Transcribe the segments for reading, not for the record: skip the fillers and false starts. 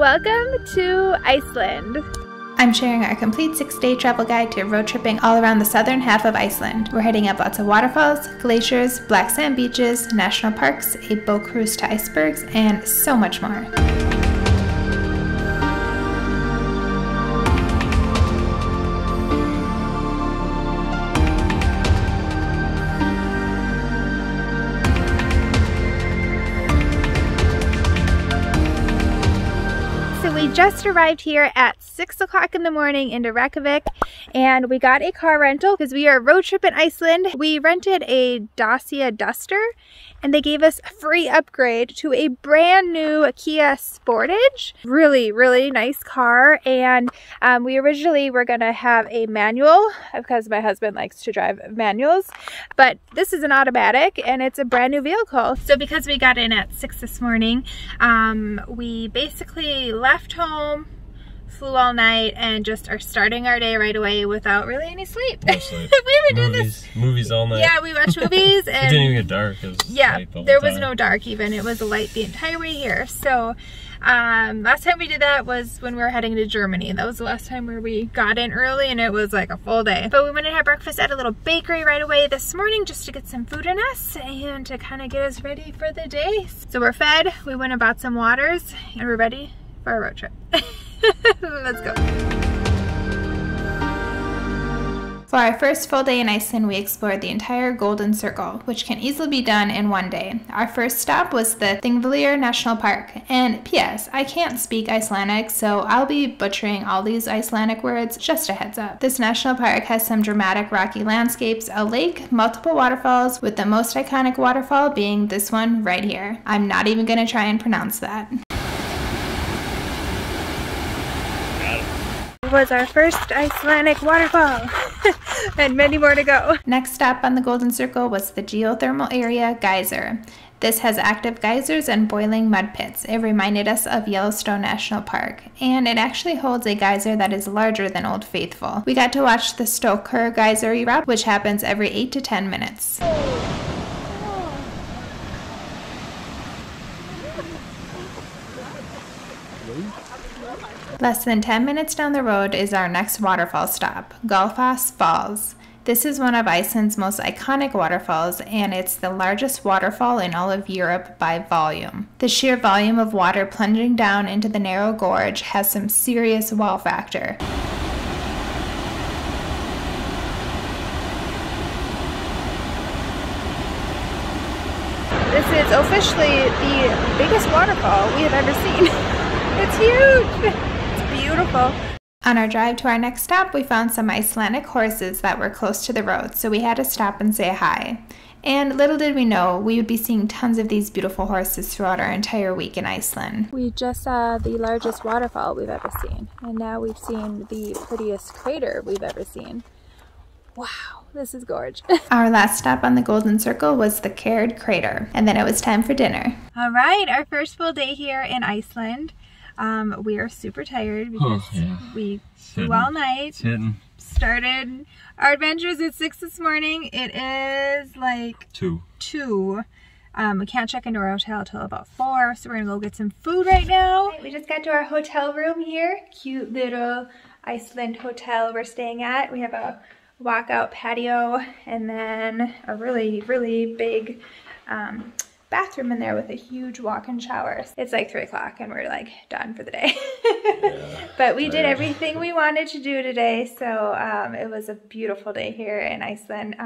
Welcome to Iceland! I'm sharing our complete 6-day travel guide to road tripping all around the southern half of Iceland. We're hitting up lots of waterfalls, glaciers, black sand beaches, national parks, a boat cruise to icebergs, and so much more. Just arrived here at 6 o'clock in the morning into Reykjavik, and we got a car rental because we are road trip in Iceland. We rented a Dacia Duster and they gave us a free upgrade to a brand new Kia Sportage. Really nice car, and we originally were gonna have a manual because my husband likes to drive manuals, but this is an automatic and it's a brand new vehicle. So because we got in at 6 this morning, we basically left home, flew all night, and just are starting our day right away without really any sleep. No sleep. We haven't done this. Movies all night. Yeah, we watched movies. And it didn't even get dark. It was light the whole there was time. No dark even. It was light the entire way here. So last time we did that was when we were heading to Germany. That was the last time where we got in early and it was like a full day. But we went and had breakfast at a little bakery right away this morning just to get some food in us and to kind of get us ready for the day. So we're fed. We went and bought some waters and we're ready for our road trip. Let's go. For our first full day in Iceland, we explored the entire Golden Circle, which can easily be done in one day. Our first stop was the Thingvellir National Park. And P.S. I can't speak Icelandic, so I'll be butchering all these Icelandic words, just a heads up. This national park has some dramatic rocky landscapes, a lake, multiple waterfalls, with the most iconic waterfall being this one right here. I'm not even gonna try and pronounce that. Was our first Icelandic waterfall and many more to go. Next stop on the Golden Circle was the geothermal area Geyser. This has active geysers and boiling mud pits. It reminded us of Yellowstone National Park, and it actually holds a geyser that is larger than Old Faithful. We got to watch the Strokkur geyser erupt, which happens every 8 to 10 minutes. Less than 10 minutes down the road is our next waterfall stop, Gullfoss Falls. This is one of Iceland's most iconic waterfalls, and it's the largest waterfall in all of Europe by volume. The sheer volume of water plunging down into the narrow gorge has some serious wow factor. This is officially the biggest waterfall we have ever seen. It's huge! It's beautiful. On our drive to our next stop, we found some Icelandic horses that were close to the road, so we had to stop and say hi. And little did we know, we would be seeing tons of these beautiful horses throughout our entire week in Iceland. We just saw the largest waterfall we've ever seen, and now we've seen the prettiest crater we've ever seen. Wow, this is gorgeous. Our last stop on the Golden Circle was the Caird Crater, and then it was time for dinner. All right, our first full day here in Iceland. We are super tired because we flew all night. Started our adventures at 6 this morning. It is like 2. We can't check into our hotel till about 4, so we're gonna go get some food right now. We just got to our hotel room here. Cute little Iceland hotel we're staying at. We have a walkout patio and then a really big bathroom in there with a huge walk-in shower. It's like 3 o'clock and we're like done for the day. But we did everything we wanted to do today, so it was a beautiful day here in Iceland.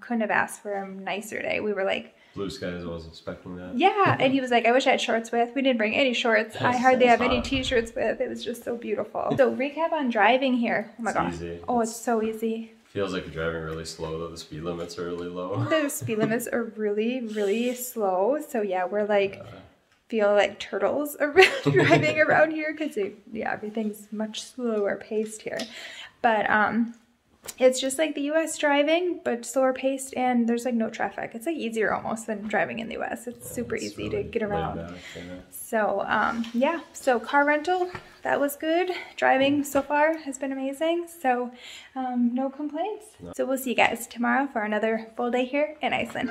Couldn't have asked for a nicer day. We were like, blue skies, I was expecting that. Yeah, and he was like, I wish I had shorts with. We didn't bring any shorts. I hardly have any t-shirts with. It was just so beautiful. So recap on driving here. Oh my gosh. Oh, it's so easy. Feels like you're driving really slow though. The speed limits are really low. The speed limits are really slow. So yeah, we're like, feel like turtles driving around here because yeah, everything's much slower paced here. But it's just like the U.S. driving, but slower paced, and there's like no traffic. It's like easier almost than driving in the U.S. It's super easy really to get around. So yeah, so car rental, that was good. Driving so far has been amazing. So no complaints. So we'll see you guys tomorrow for another full day here in Iceland.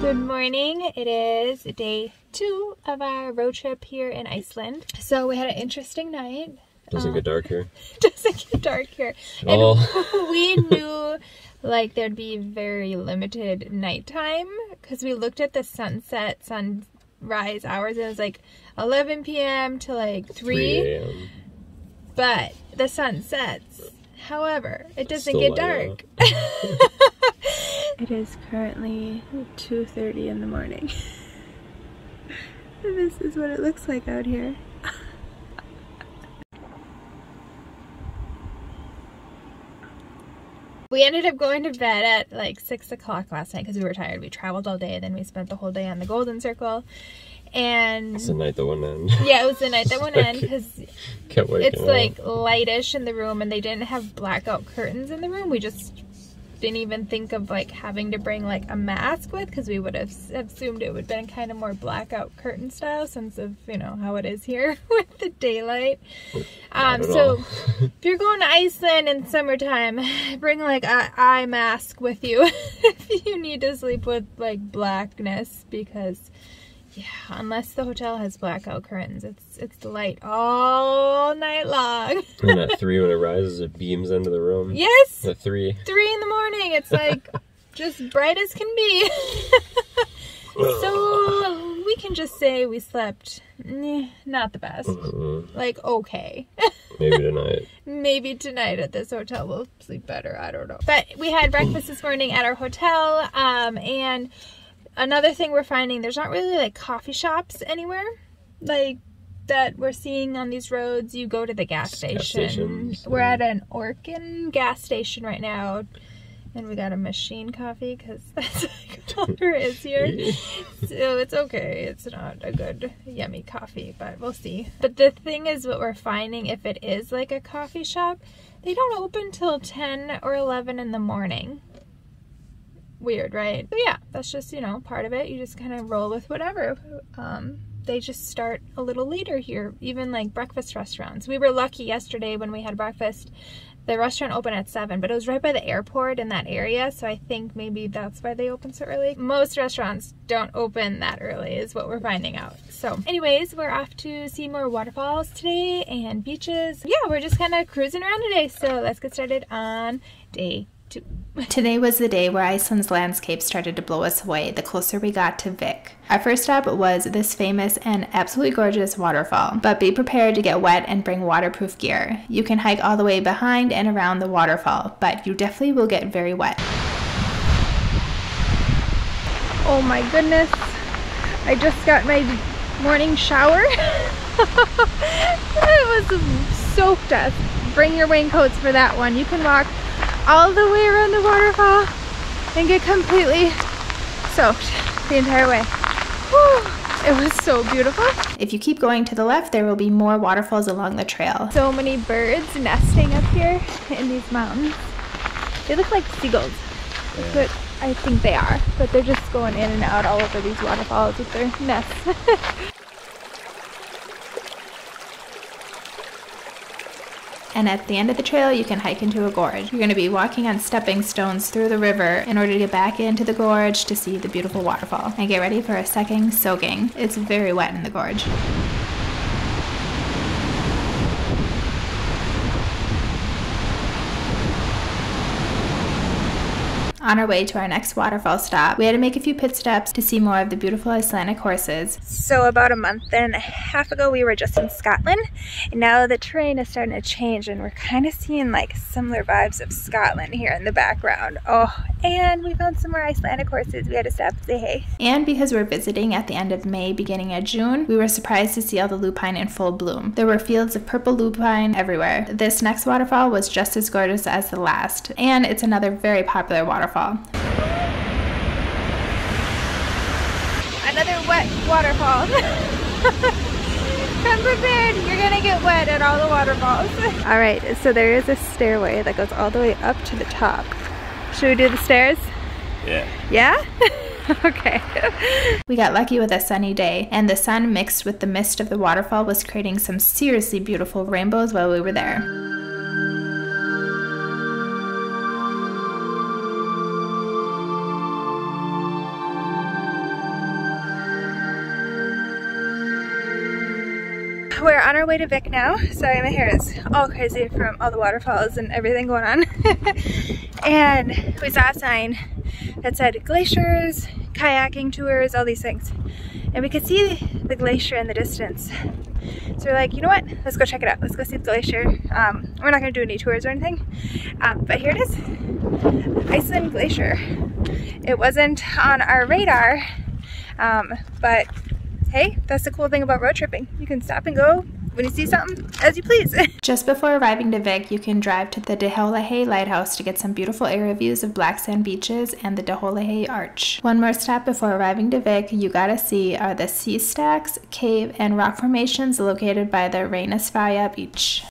Good morning. It is day 2 of our road trip here in Iceland. So we had an interesting night. Doesn't get dark here. Doesn't get dark here. And we knew like there'd be very limited nighttime because we looked at the sunset, sunrise hours, and it was like 11 p.m. to like 3 a.m. But the sun sets. However, it doesn't get dark. It is currently 2:30 in the morning. And this is what it looks like out here. We ended up going to bed at like 6 o'clock last night because we were tired. We traveled all day, then we spent the whole day on the Golden Circle. And it's the night that won't end. Yeah, it was the night that won't end because it's like lightish in the room, and they didn't have blackout curtains in the room. We just didn't even think of like having to bring like a mask with, because we would have assumed it would have been kind of more blackout curtain style, since of, you know, how it is here with the daylight. So if you're going to Iceland in summertime, bring like an eye mask with you if you need to sleep with like blackness, because yeah, unless the hotel has blackout curtains, it's light all night long. And at 3 when it rises, it beams into the room. Yes! At 3. 3 in the morning, it's like just bright as can be. So we can just say we slept not the best. Like, okay. Maybe tonight. Maybe tonight at this hotel we'll sleep better, I don't know. But we had breakfast this morning at our hotel, and another thing we're finding, there's not really like coffee shops anywhere like that we're seeing on these roads. You go to the gas station. We're at an Orkin gas station right now, and we got a machine coffee because that's like all there is here. So it's okay. It's not a good yummy coffee, but we'll see. But the thing is, what we're finding, if it is like a coffee shop, they don't open till 10 or 11 in the morning. Weird, right? But yeah, that's just, you know, part of it. You just kind of roll with whatever. They just start a little later here, even like breakfast restaurants. We were lucky yesterday when we had breakfast. The restaurant opened at 7, but it was right by the airport in that area, so I think maybe that's why they open so early. Most restaurants don't open that early is what we're finding out. So anyways, we're off to see more waterfalls today and beaches. Yeah, we're just kind of cruising around today, so let's get started on day 2. Today was the day where Iceland's landscape started to blow us away the closer we got to Vik. Our first stop was this famous and absolutely gorgeous waterfall, but be prepared to get wet and bring waterproof gear. You can hike all the way behind and around the waterfall, but you definitely will get very wet. Oh my goodness, I just got my morning shower. It was soaked up. Bring your raincoats for that one. You can walk all the way around the waterfall and get completely soaked the entire way. Whew, it was so beautiful. If you keep going to the left, there will be more waterfalls along the trail. So many birds nesting up here in these mountains. They look like seagulls. That's what I think they are, but they're just going in and out all over these waterfalls with their nests. And at the end of the trail, you can hike into a gorge. You're going to be walking on stepping stones through the river in order to get back into the gorge to see the beautiful waterfall. And get ready for a second soaking. It's very wet in the gorge. On our way to our next waterfall stop, we had to make a few pit stops to see more of the beautiful Icelandic horses. So about a month and a half ago, we were just in Scotland, and now the terrain is starting to change, and we're kind of seeing like similar vibes of Scotland here in the background. Oh, and we found some more Icelandic horses. We had to stop and say hey. And because we're visiting at the end of May, beginning of June, we were surprised to see all the lupine in full bloom. There were fields of purple lupine everywhere. This next waterfall was just as gorgeous as the last, and it's another very popular waterfall. Another wet waterfall. Come prepared, you're gonna get wet at all the waterfalls. Alright, so there is a stairway that goes all the way up to the top. Should we do the stairs? Yeah. Yeah? Okay. We got lucky with a sunny day, and the sun mixed with the mist of the waterfall was creating some seriously beautiful rainbows while we were there. We're on our way to Vik now. Sorry, my hair is all crazy from all the waterfalls and everything going on. And we saw a sign that said glaciers, kayaking tours, all these things. And we could see the glacier in the distance. So we're like, you know what? Let's go check it out. Let's go see the glacier. We're not going to do any tours or anything. But here it is. Iceland Glacier. It wasn't on our radar, but hey, that's the cool thing about road tripping. You can stop and go when you see something as you please. Just before arriving to Vik, you can drive to the Dyrhólaey lighthouse to get some beautiful aerial views of black sand beaches and the Dyrhólaey arch. One more stop before arriving to Vik you gotta see are the sea stacks, cave, and rock formations located by the Reynisfjara beach.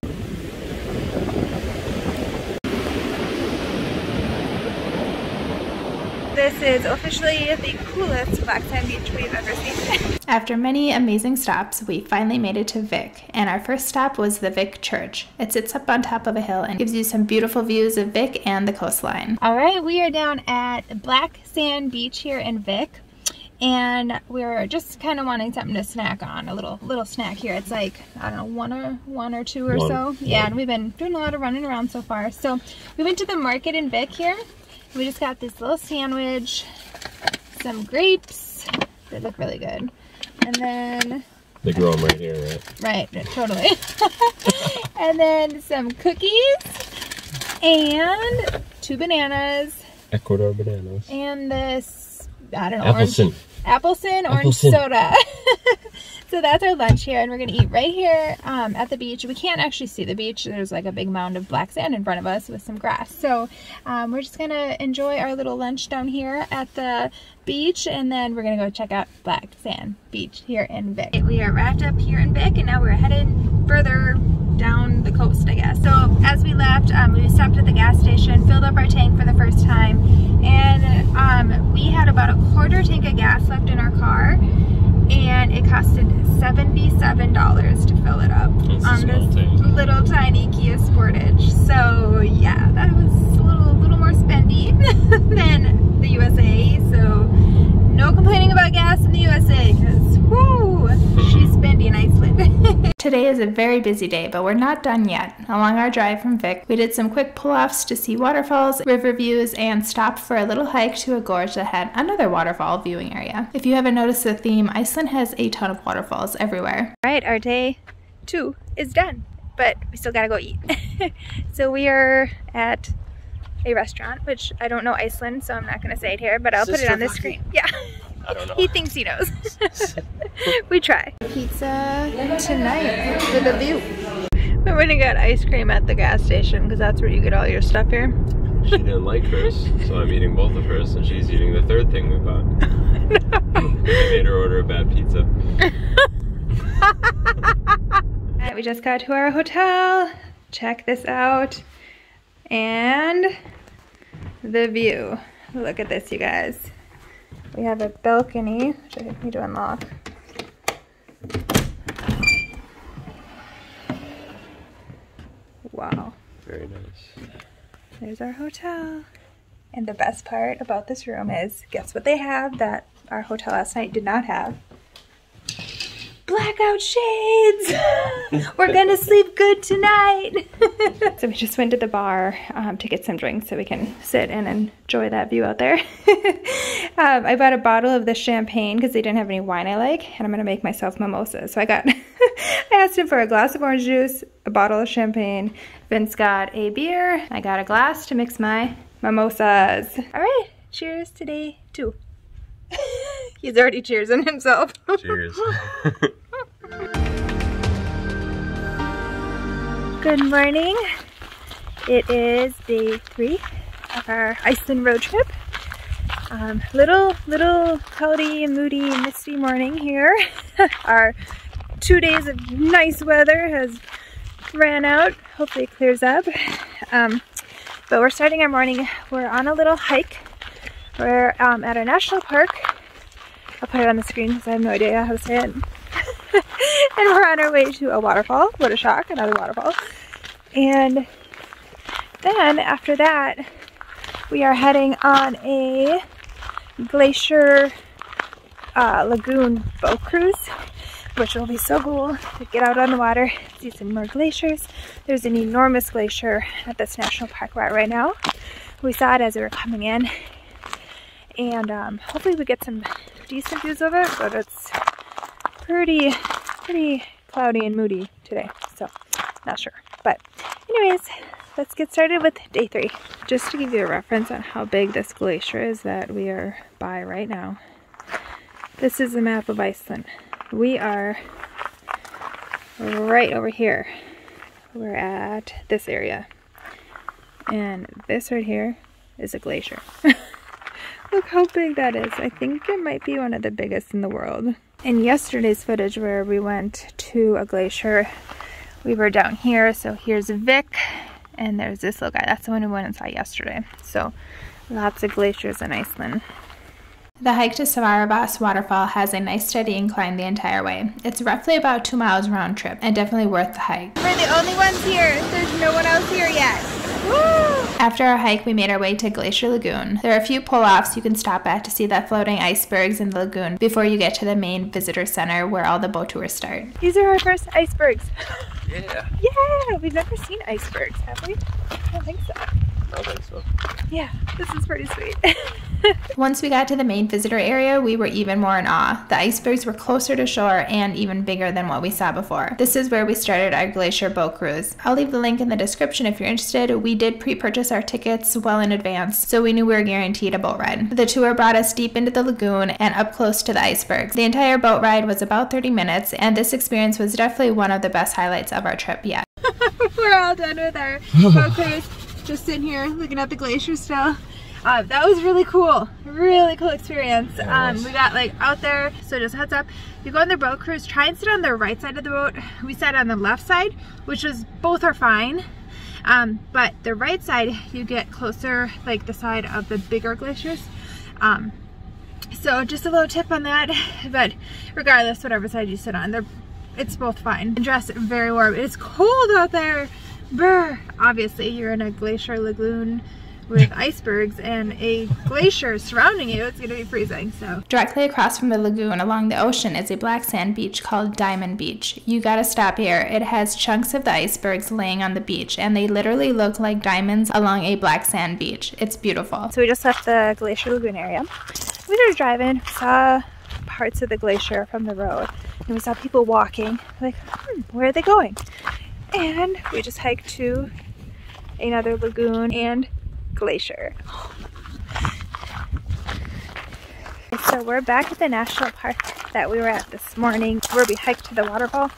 This is officially the coolest black sand beach we've ever seen. After many amazing stops, we finally made it to Vik, and our first stop was the Vik Church. It sits up on top of a hill and gives you some beautiful views of Vik and the coastline. All right, we are down at Black Sand Beach here in Vik, and we're just kind of wanting something to snack on, a little snack here. It's like, I don't know, one or two or so. Yeah, and we've been doing a lot of running around so far. So we went to the market in Vik here. We just got this little sandwich, some grapes, they look really good, and then... They grow them right here, right? Right, totally. And then some cookies, and 2 bananas. Ecuador bananas. And this, I don't know, orange soda. So that's our lunch here, and we're going to eat right here at the beach. We can't actually see the beach. There's like a big mound of black sand in front of us with some grass. So we're just going to enjoy our little lunch down here at the beach, and then we're going to go check out Black Sand Beach here in Vik. We are wrapped up here in Vik, and now we're headed further down the coast, I guess. So as we left, we stopped at the gas station, filled up our tank for the first time, and we had about a quarter tank of gas left in our car. And it costed $77 to fill it up on this little tiny Kia Sportage. So yeah, that was a little more spendy than the USA. So no complaining about gas in the USA, because whoo, she's spendy in Iceland. Today is a very busy day, but we're not done yet. Along our drive from Vik, we did some quick pull-offs to see waterfalls, river views, and stopped for a little hike to a gorge that had another waterfall viewing area. If you haven't noticed the theme, Iceland has a ton of waterfalls everywhere. All right, our day 2 is done, but we still gotta go eat. So we are at a restaurant, which I don't know Iceland, so I'm not gonna say it here, but I'll put it on the screen. Yeah. I don't know. He thinks he knows. We try. Pizza tonight with a view. We went and got ice cream at the gas station because that's where you get all your stuff here. She didn't like hers, so I'm eating both of hers, and she's eating the third thing we bought. No. We made her order a bad pizza. Alright, we just got to our hotel. Check this out. And the view. Look at this, you guys. We have a balcony, which I need to unlock. Wow. Very nice. There's our hotel. And the best part about this room is, guess what they have that our hotel last night did not have? Blackout shades! We're gonna sleep good tonight! So we just went to the bar to get some drinks so we can sit and enjoy that view out there. I bought a bottle of this champagne because they didn't have any wine I like, and I'm gonna make myself mimosas. So I got, I asked him for a glass of orange juice, a bottle of champagne, Vince got a beer, I got a glass to mix my mimosas. All right, cheers to day 2. He's already cheersing himself. Cheers. Good morning. It is day 3 of our Iceland road trip. Little cloudy, moody, misty morning here. Our 2 days of nice weather has ran out. Hopefully it clears up. But we're starting our morning. We're on a little hike. We're at our national park. I'll put it on the screen because I have no idea how to say it. And we're on our way to a waterfall. What a shock, another waterfall. And then after that, we are heading on a Glacier Lagoon boat cruise. which will be so cool to get out on the water, see some more glaciers. There's an enormous glacier at this national park we're at right now. We saw it as we were coming in, and hopefully we get some decent views of it, but it's pretty cloudy and moody today, so not sure. But anyways, let's get started with day 3. Just to give you a reference on how big this glacier is that we are by right now, this is a map of Iceland. We are right over here. We're at this area. And this right here is a glacier. Look how big that is. I think it might be one of the biggest in the world. In yesterday's footage where we went to a glacier, we were down here. So here's Vic. And there's this little guy. That's the one we went and saw yesterday. So lots of glaciers in Iceland. The hike to Savarabas waterfall has a nice steady incline the entire way. It's roughly about 2 miles round trip and definitely worth the hike. We're the only ones here. There's no one else here yet. Woo! After our hike, we made our way to Glacier Lagoon. There are a few pull-offs you can stop at to see the floating icebergs in the lagoon before you get to the main visitor center where all the boat tours start. These are our first icebergs. Yeah. Yeah, we've never seen icebergs, have we? I don't think so. I don't think so. Yeah, this is pretty sweet. Once we got to the main visitor area, we were even more in awe. The icebergs were closer to shore and even bigger than what we saw before. This is where we started our glacier boat cruise. I'll leave the link in the description if you're interested. We did pre-purchase our tickets well in advance, so we knew we were guaranteed a boat ride. The tour brought us deep into the lagoon and up close to the icebergs. The entire boat ride was about 30 minutes, and this experience was definitely one of the best highlights of our trip yet. We're all done with our boat cruise. Just sitting here looking at the glacier still. That was really cool experience. We got like out there, so just heads up, you go on the boat cruise, try and sit on the right side of the boat. We sat on the left side, which is both are fine, but the right side you get closer, like the side of the bigger glaciers. So just a little tip on that, but regardless whatever side you sit on, it's both fine. And dress very warm. It's cold out there. Brr. Obviously you're in a glacier lagoon with icebergs and a glacier surrounding you, it's gonna be freezing, so. Directly across from the lagoon along the ocean is a black sand beach called Diamond Beach. You gotta stop here. It has chunks of the icebergs laying on the beach, and they literally look like diamonds along a black sand beach. It's beautiful. So we just left the glacier lagoon area. We were driving, saw parts of the glacier from the road, and we saw people walking, like, where are they going? And we just hiked to another lagoon and glacier. So we're back at the national park that we were at this morning where we hiked to the waterfall,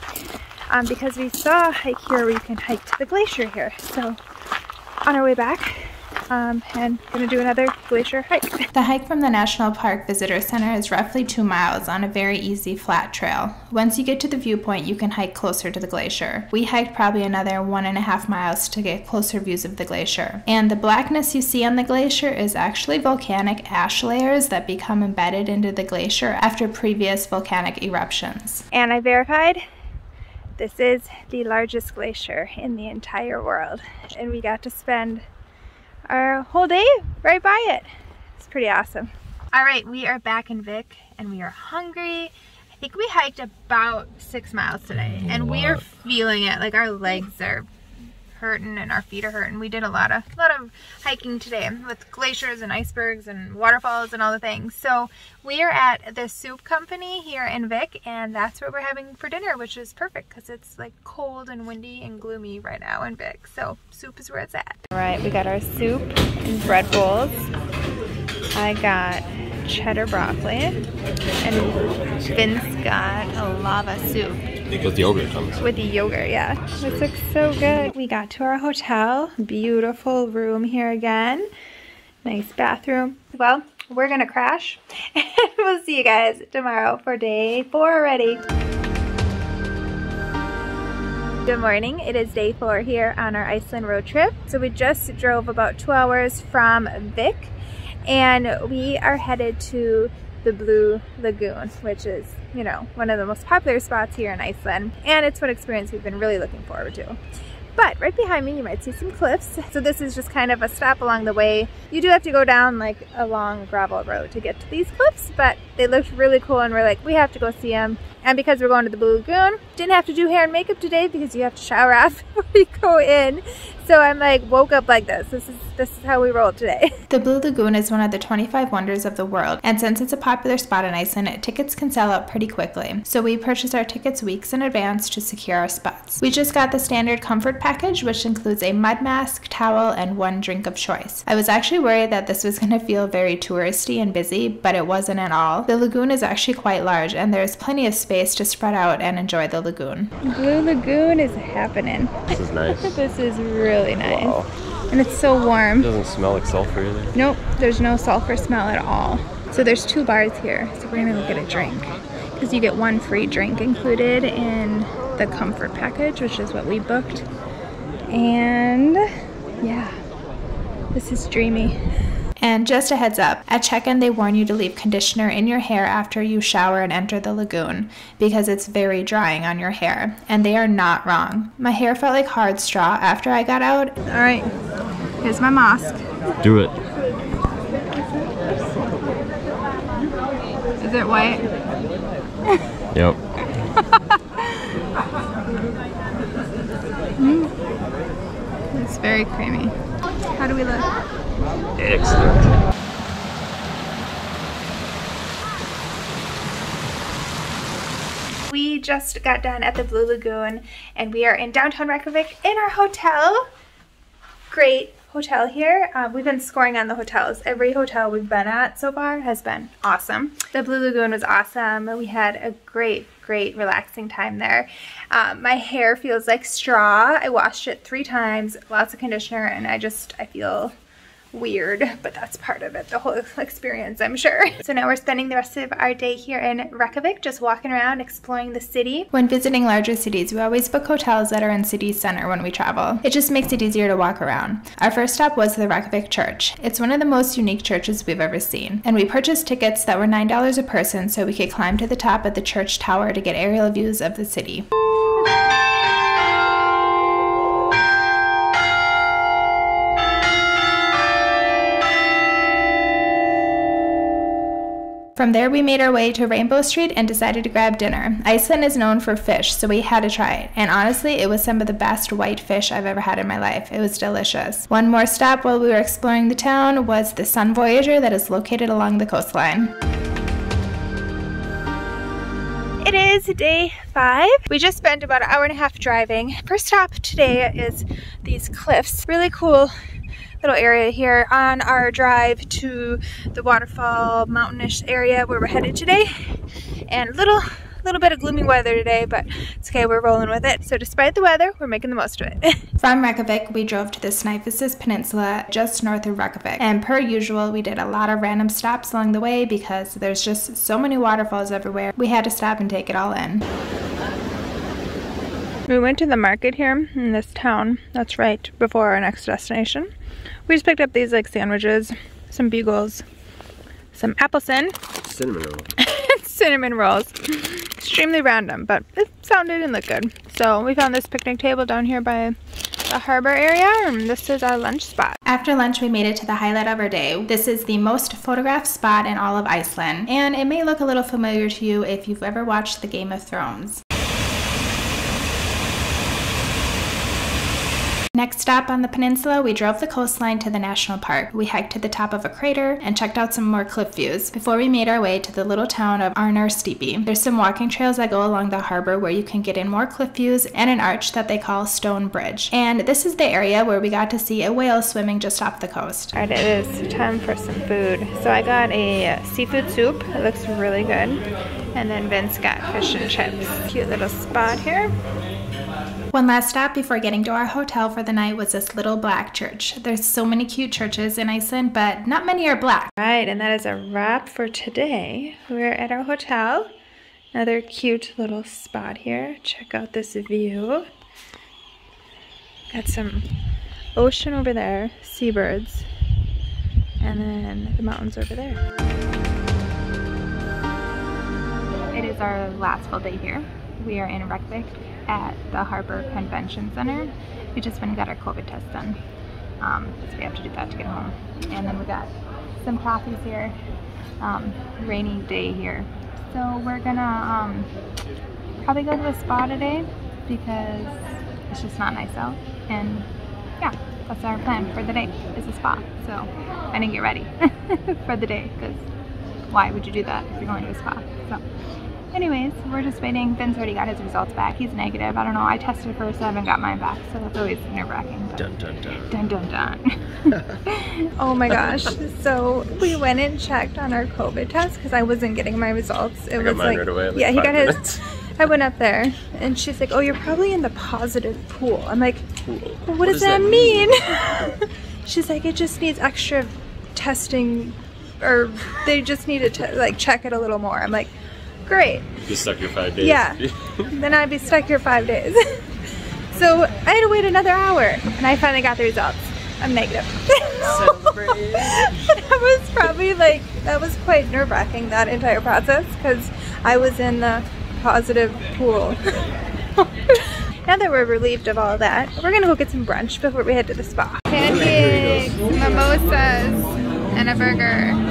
because we saw a hike here where you can hike to the glacier here. So on our way back, and gonna do another glacier hike. The hike from the National Park Visitor Center is roughly 2 miles on a very easy flat trail. Once you get to the viewpoint, you can hike closer to the glacier. We hiked probably another 1.5 miles to get closer views of the glacier. And the blackness you see on the glacier is actually volcanic ash layers that become embedded into the glacier after previous volcanic eruptions. And I verified. This is the largest glacier in the entire world. And we got to spend our whole day right by it. It's pretty awesome. All right, we are back in Vic and we are hungry. I think we hiked about 6 miles today and we are feeling it. Like our legs are hurting and our feet are hurting. We did a lot of hiking today with glaciers and icebergs and waterfalls and all the things. So we are at the Soup Company here in Vic, and that's what we're having for dinner, which is perfect because it's like cold and windy and gloomy right now in Vic. So soup is where it's at. All right, we got our soup and bread bowls. I got cheddar broccoli, and Vince got a lava soup. Because the yogurt comes. With the yogurt, yeah. This looks so good. We got to our hotel. Beautiful room here again. Nice bathroom. Well, we're gonna crash. And we'll see you guys tomorrow for day 4 already. Good morning, it is day 4 here on our Iceland road trip. So we just drove about 2 hours from Vic, and we are headed to the Blue Lagoon, which is, you know, one of the most popular spots here in Iceland, and it's one experience we've been really looking forward to. But right behind me you might see some cliffs. So this is just kind of a stop along the way. You do have to go down like a long gravel road to get to these cliffs, but they looked really cool and we're like, we have to go see them. And because we're going to the Blue Lagoon, didn't have to do hair and makeup today because you have to shower after we go in. So I'm like, woke up like this. This is how we rolled today. The Blue Lagoon is one of the 25 wonders of the world, and since it's a popular spot in Iceland, tickets can sell out pretty quickly. So we purchased our tickets weeks in advance to secure our spots. We just got the standard comfort package, which includes a mud mask, towel, and one drink of choice. I was actually worried that this was going to feel very touristy and busy, but it wasn't at all. The lagoon is actually quite large, and there is plenty of space to spread out and enjoy the lagoon. Blue Lagoon is happening. This is nice. This is really nice. Wow. And it's so warm. It doesn't smell like sulfur either. Nope, there's no sulfur smell at all. So there's two bars here, so we're gonna go get a drink. Because you get one free drink included in the comfort package, which is what we booked. And yeah, this is dreamy. And just a heads up, at check-in they warn you to leave conditioner in your hair after you shower and enter the lagoon because it's very drying on your hair, and they are not wrong. My hair felt like hard straw after I got out. All right, here's my mask. Do it. Is it white? Yep. It's very creamy. How do we look? Excellent. We just got done at the Blue Lagoon and we are in downtown Reykjavik in our hotel. Great hotel here. We've been scoring on the hotels. Every hotel we've been at so far has been awesome. The Blue Lagoon was awesome. We had a great relaxing time there. My hair feels like straw. I washed it 3 times, lots of conditioner, and I feel weird, but that's part of it, the whole experience, I'm sure. So now we're spending the rest of our day here in Reykjavik, just walking around, exploring the city. When visiting larger cities, we always book hotels that are in city center when we travel. It just makes it easier to walk around. Our first stop was the Reykjavik Church. It's one of the most unique churches we've ever seen, and we purchased tickets that were $9 a person so we could climb to the top of the church tower to get aerial views of the city. From there, we made our way to Rainbow Street and decided to grab dinner. Iceland is known for fish, so we had to try it. And honestly, it was some of the best white fish I've ever had in my life. It was delicious. One more stop while we were exploring the town was the Sun Voyager that is located along the coastline. It is day 5. We just spent about an hour and a half driving. First stop today is these cliffs. Really cool little area here on our drive to the waterfall mountainish area where we're headed today, and little bit of gloomy weather today, but it's okay, we're rolling with it. So despite the weather, we're making the most of it. From Reykjavik, we drove to the Snifasys Peninsula just north of Reykjavik, and per usual, we did a lot of random stops along the way because there's just so many waterfalls everywhere. We had to stop and take it all in. We went to the market here in this town, that's right before our next destination. We just picked up these like sandwiches, some bugles, some appleton, cinnamon rolls. Cinnamon rolls. Extremely random, but it sounded and looked good. So we found this picnic table down here by the harbor area, and this is our lunch spot. After lunch, we made it to the highlight of our day. This is the most photographed spot in all of Iceland, and it may look a little familiar to you if you've ever watched the Game of Thrones. Next stop on the peninsula, we drove the coastline to the national park. We hiked to the top of a crater and checked out some more cliff views before we made our way to the little town of Arnarstapi. There's some walking trails that go along the harbor where you can get in more cliff views and an arch that they call Stone Bridge. And this is the area where we got to see a whale swimming just off the coast. Alright, it is time for some food. So I got a seafood soup. It looks really good. And then Vince got fish and chips. Cute little spot here. One last stop before getting to our hotel for the night was this little black church. There's so many cute churches in Iceland, but not many are black. All right, and that is a wrap for today. We're at our hotel. Another cute little spot here. Check out this view. Got some ocean over there, seabirds, and then the mountains over there. It is our last full day here. We are in Reykjavik at the Harbor Convention Center. We just went and got our COVID test done. So we have to do that to get home. And then we got some coffees here. Rainy day here. So we're gonna probably go to a spa today because it's just not nice out. And yeah, that's our plan for the day, is a spa. So I didn't get ready for the day because why would you do that if you're going to a spa? So anyways, we're just waiting. Ben's already got his results back. He's negative. I don't know. I tested first. I haven't got mine back. So that's always nerve-wracking. Dun, dun, dun. Dun, dun, dun. Oh my gosh. So we went and checked on our COVID test because I wasn't getting my results. It was like, yeah, he got his. I went up there and she's like, oh, you're probably in the positive pool. I'm like, well, what does that mean? She's like, it just needs extra testing, or they just need to like check it a little more. I'm like, great. You'd be stuck here 5 days. Yeah. Then I'd be stuck here 5 days. So I had to wait another hour and I finally got the results. I'm negative. So that was probably like, that was quite nerve-wracking, that entire process, because I was in the positive pool. Now that we're relieved of all that, we're gonna go get some brunch before we head to the spa. Pancakes, mimosas, and a burger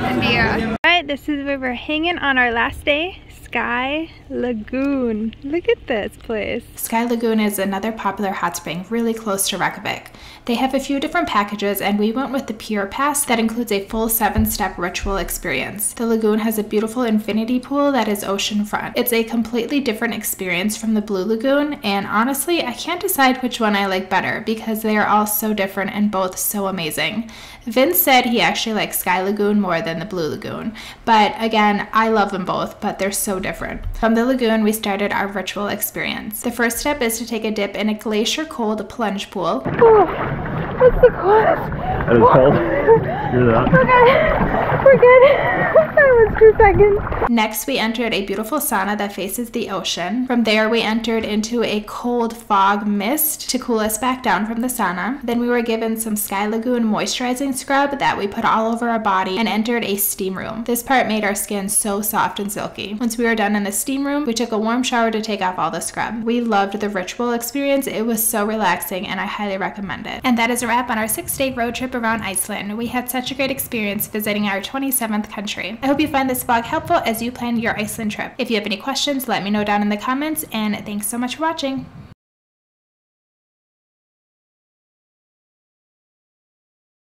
and beer. Alright, this is where we're hanging on our last day. Sky Lagoon. Look at this place. Sky Lagoon is another popular hot spring really close to Reykjavik. They have a few different packages and we went with the Pier Pass that includes a full 7-step ritual experience. The lagoon has a beautiful infinity pool that is oceanfront. It's a completely different experience from the Blue Lagoon, and honestly I can't decide which one I like better because they are all so different and both so amazing. Vince said he actually likes Sky Lagoon more than the Blue Lagoon, but again, I love them both, but they're so different. From the lagoon, we started our ritual experience. The first step is to take a dip in a glacier-cold plunge pool. Oh, that's the coolest. That is cold. You're that. Okay, we're good. That was 2 seconds. Next, we entered a beautiful sauna that faces the ocean. From there, we entered into a cold fog mist to cool us back down from the sauna. Then we were given some Sky Lagoon moisturizing scrub that we put all over our body and entered a steam room. This part made our skin so soft and silky. Once we were done in the steam room, we took a warm shower to take off all the scrub. We loved the ritual experience. It was so relaxing and I highly recommend it. And that is a wrap on our 6-day road trip around Iceland. We had such a great experience visiting our 27th country. I hope you find this vlog helpful as you plan your Iceland trip. If you have any questions, let me know down in the comments, and thanks so much for watching.